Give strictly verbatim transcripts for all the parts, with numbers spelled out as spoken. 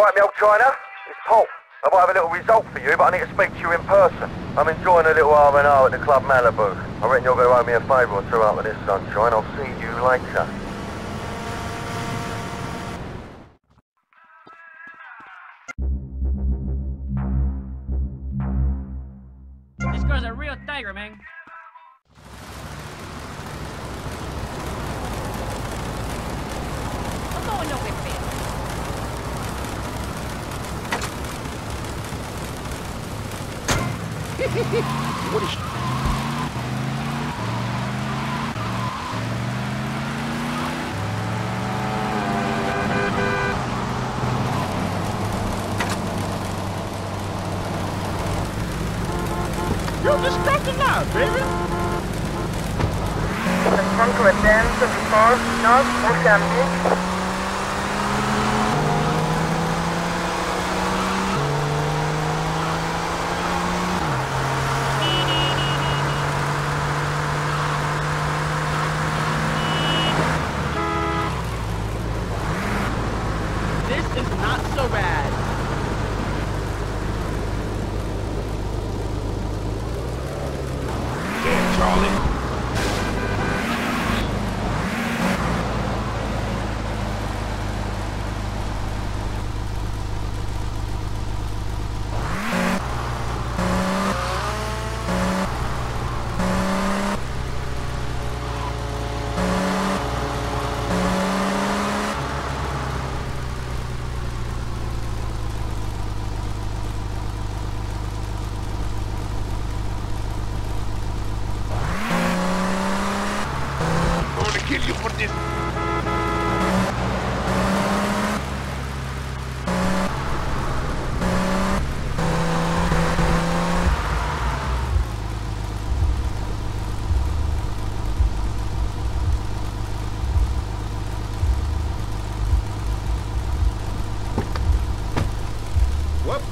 Right, me old China, it's Pop. I might have a little result for you, but I need to speak to you in person. I'm enjoying a little R and R at the Club Malibu. I reckon you'll go owe me a favour or two after this, sunshine. I'll see you later. This girl's a real tiger, man. I'm going nowhere. What is... You're distracted now, baby! Attention to attend to the first north Mozambique. Kill you for this. Whoop.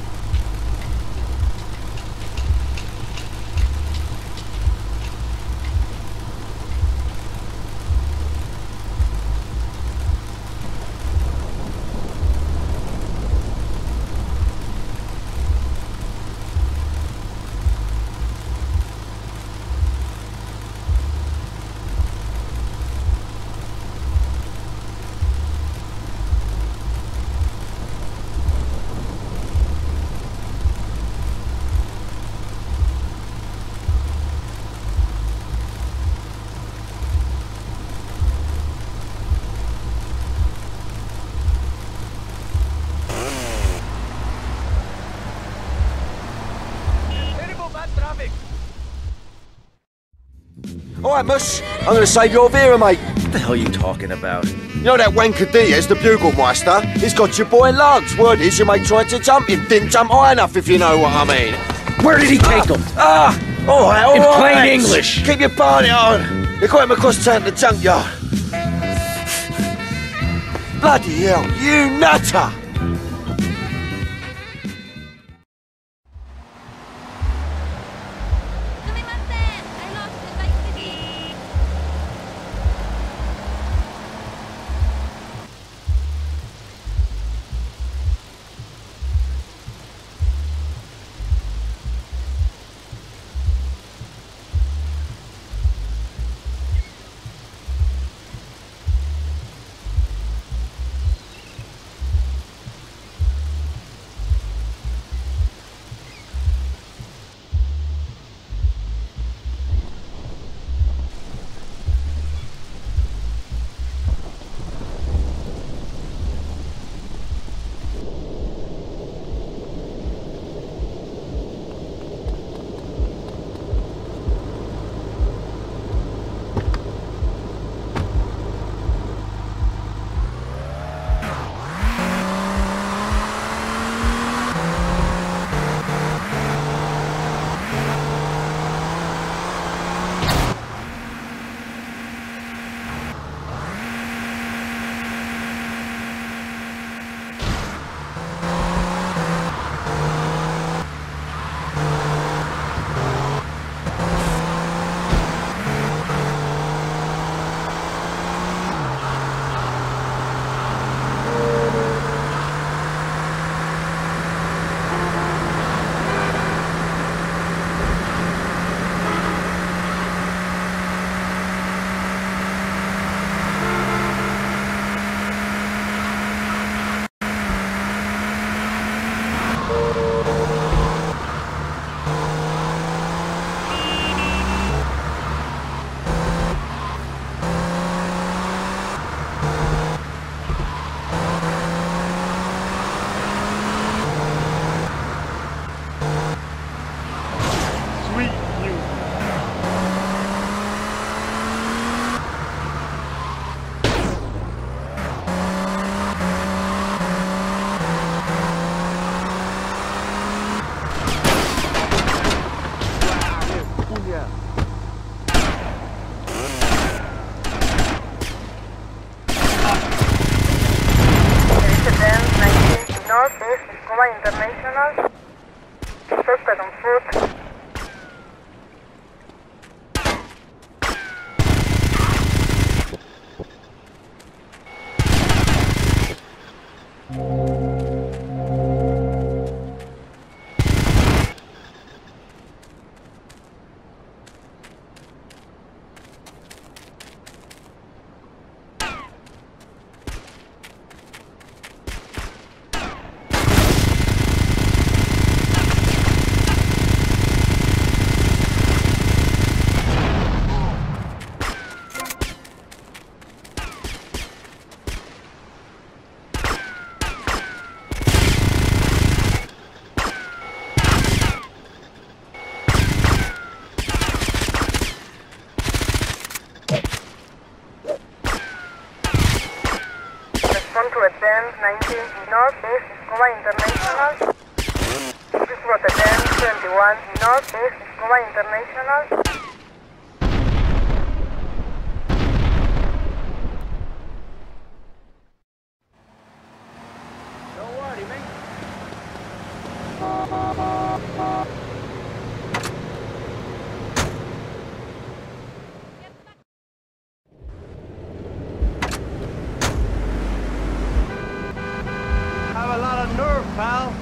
Alright, Mus, I'm gonna save your Vera, mate. What the hell are you talking about? You know that wanker Diaz, the Buglemaster? He's got your boy lugs. Word is, your mate tried to jump him. Didn't jump high enough, if you know what I mean. Where did he take him? Ah! ah. Alright, alright. In plain right. English. Keep your party on. They got him across town to the junkyard. Bloody hell, you nutter! International. Don't worry, mate. Have a lot of nerve, pal.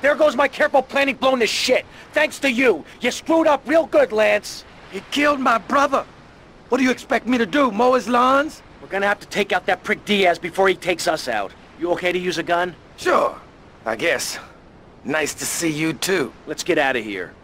There goes my careful planning blown to shit. Thanks to you. You screwed up real good, Lance. You killed my brother. What do you expect me to do, mow his lawns? We're gonna have to take out that prick Diaz before he takes us out. You okay to use a gun? Sure, I guess. Nice to see you too. Let's get out of here.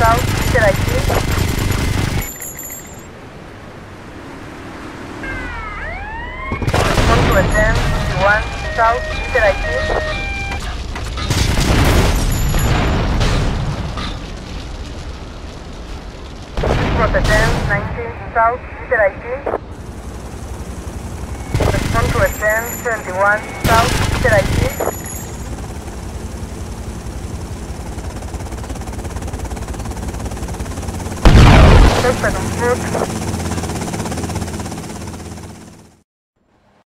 south, should I keep? One south, should I keep? ten, nineteen south, should I keep? Respond to a ten, twenty-one south, should I keep? Open foot.